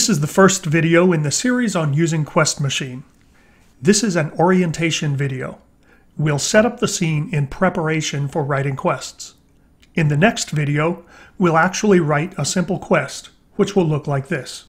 This is the first video in the series on using Quest Machine. This is an orientation video. We'll set up the scene in preparation for writing quests. In the next video, we'll actually write a simple quest, which will look like this.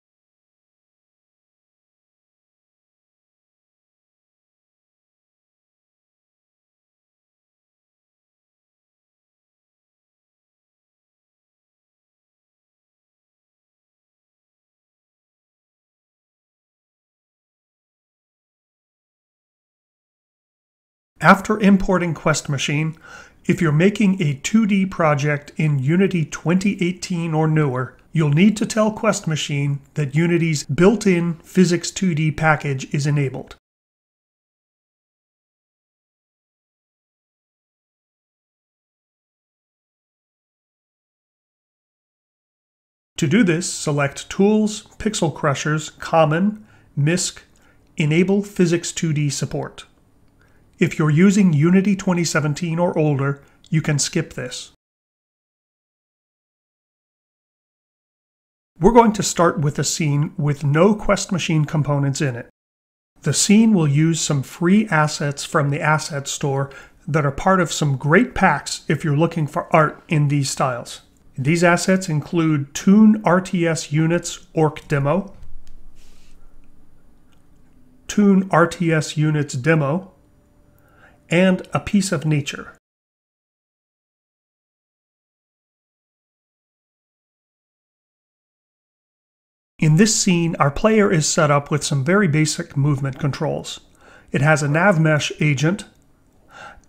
After importing Quest Machine, if you're making a 2D project in Unity 2018 or newer, you'll need to tell Quest Machine that Unity's built-in Physics 2D package is enabled. To do this, select Tools, Pixel Crushers, Common, MISC, Enable Physics 2D Support. If you're using Unity 2017 or older, you can skip this. We're going to start with a scene with no Quest Machine components in it. The scene will use some free assets from the Asset Store that are part of some great packs if you're looking for art in these styles. These assets include Toon RTS Units Orc Demo, Toon RTS Units Demo, and a piece of nature. In this scene, our player is set up with some very basic movement controls. It has a NavMesh agent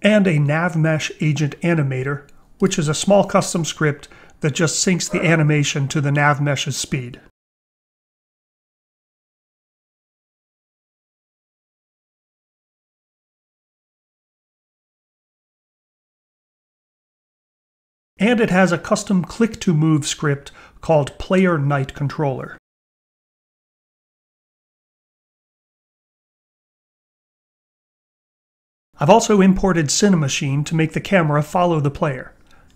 and a NavMesh agent animator, which is a small custom script that just syncs the animation to the NavMesh's speed. And it has a custom click-to-move script called Player Night Controller. I've also imported Cinemachine to make the camera follow the player.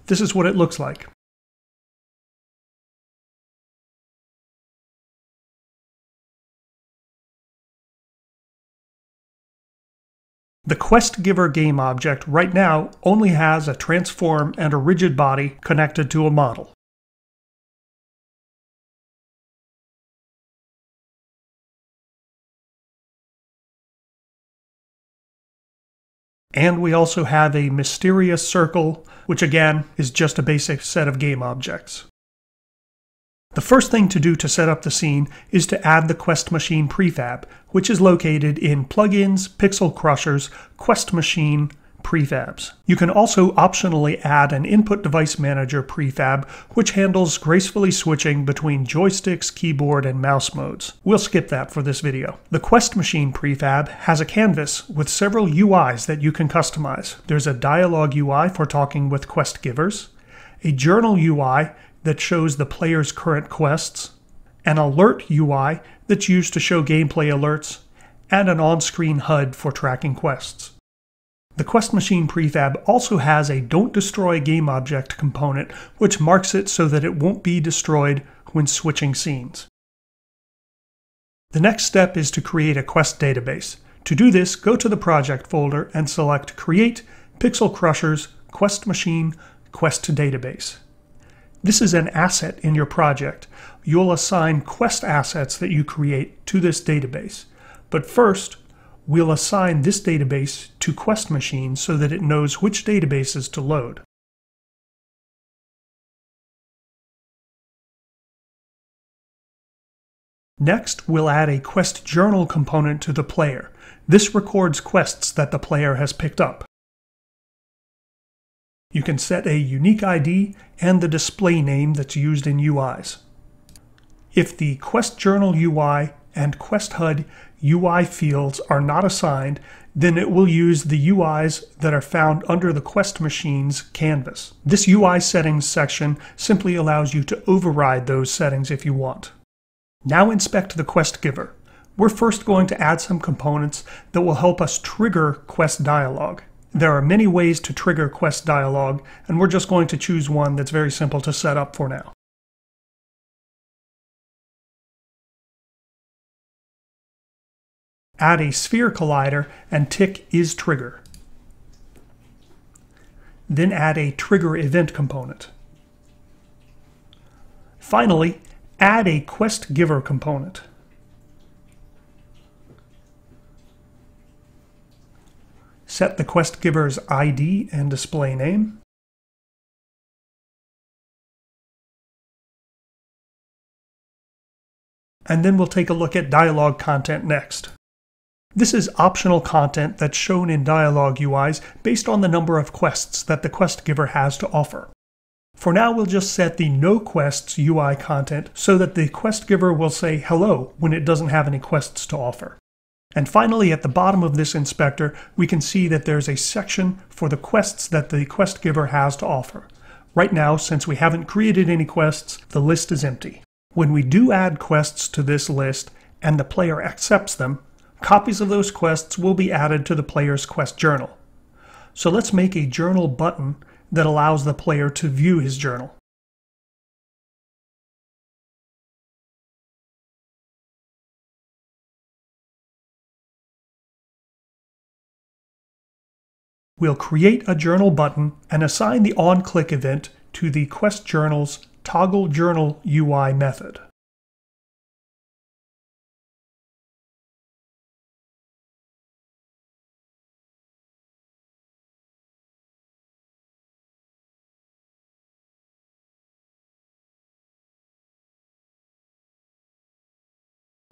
This is what it looks like. The QuestGiver game object right now only has a transform and a rigid body connected to a model. And we also have a mysterious circle, which again is just a basic set of game objects. The first thing to do to set up the scene is to add the Quest Machine prefab, which is located in Plugins, Pixel Crushers, Quest Machine, Prefabs. You can also optionally add an Input Device Manager prefab, which handles gracefully switching between joysticks, keyboard, and mouse modes. We'll skip that for this video. The Quest Machine prefab has a canvas with several UIs that you can customize. There's a dialogue UI for talking with quest givers, a journal UI that shows the player's current quests, an alert UI that's used to show gameplay alerts, and an on-screen HUD for tracking quests. The Quest Machine prefab also has a Don't Destroy Game Object component, which marks it so that it won't be destroyed when switching scenes. The next step is to create a quest database. To do this, go to the project folder and select Create, Pixel Crushers, Quest Machine, Quest Database. This is an asset in your project. You'll assign quest assets that you create to this database. But first, we'll assign this database to Quest Machine so that it knows which databases to load. Next, we'll add a Quest Journal component to the player. This records quests that the player has picked up. You can set a unique ID and the display name that's used in UIs. If the Quest Journal UI and Quest HUD UI fields are not assigned, then it will use the UIs that are found under the Quest Machine's canvas. This UI settings section simply allows you to override those settings if you want. Now inspect the Quest Giver. We're first going to add some components that will help us trigger Quest Dialogue. There are many ways to trigger Quest Dialog, and we're just going to choose one that's very simple to set up for now. add a sphere collider, and tick is trigger. Then add a trigger event component. Finally, add a QuestGiver component. Set the QuestGiver's ID and display name. And then we'll take a look at dialog content next. This is optional content that's shown in dialog UIs based on the number of quests that the quest giver has to offer. For now, we'll just set the no quests UI content so that the quest giver will say hello when it doesn't have any quests to offer. And finally, at the bottom of this inspector, we can see that there's a section for the quests that the quest giver has to offer. Right now, since we haven't created any quests, the list is empty. When we do add quests to this list and the player accepts them, copies of those quests will be added to the player's quest journal. So let's make a journal button that allows the player to view his journal. We'll create a journal button and assign the on-click event to the quest journal's ToggleJournalUI method.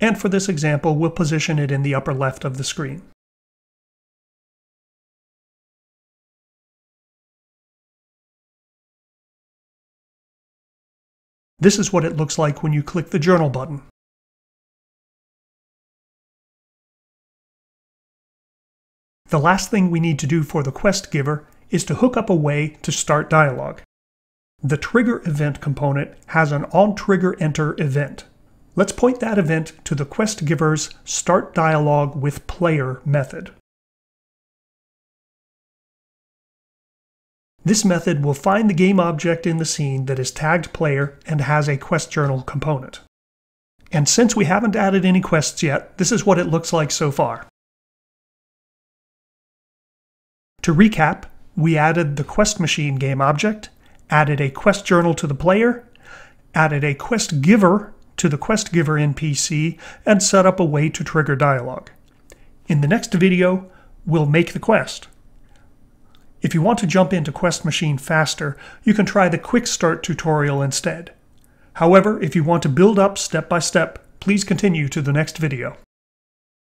And for this example, we'll position it in the upper left of the screen. This is what it looks like when you click the journal button. The last thing we need to do for the quest giver is to hook up a way to start dialog. The trigger event component has an onTriggerEnter event. Let's point that event to the quest giver's StartDialogWithPlayer method. This method will find the game object in the scene that is tagged player and has a quest journal component. And since we haven't added any quests yet, this is what it looks like so far. To recap, we added the Quest Machine game object, added a quest journal to the player, added a quest giver to the quest giver NPC, and set up a way to trigger dialogue. In the next video, we'll make the quest. If you want to jump into Quest Machine faster, you can try the Quick Start tutorial instead. However, if you want to build up step by step, please continue to the next video.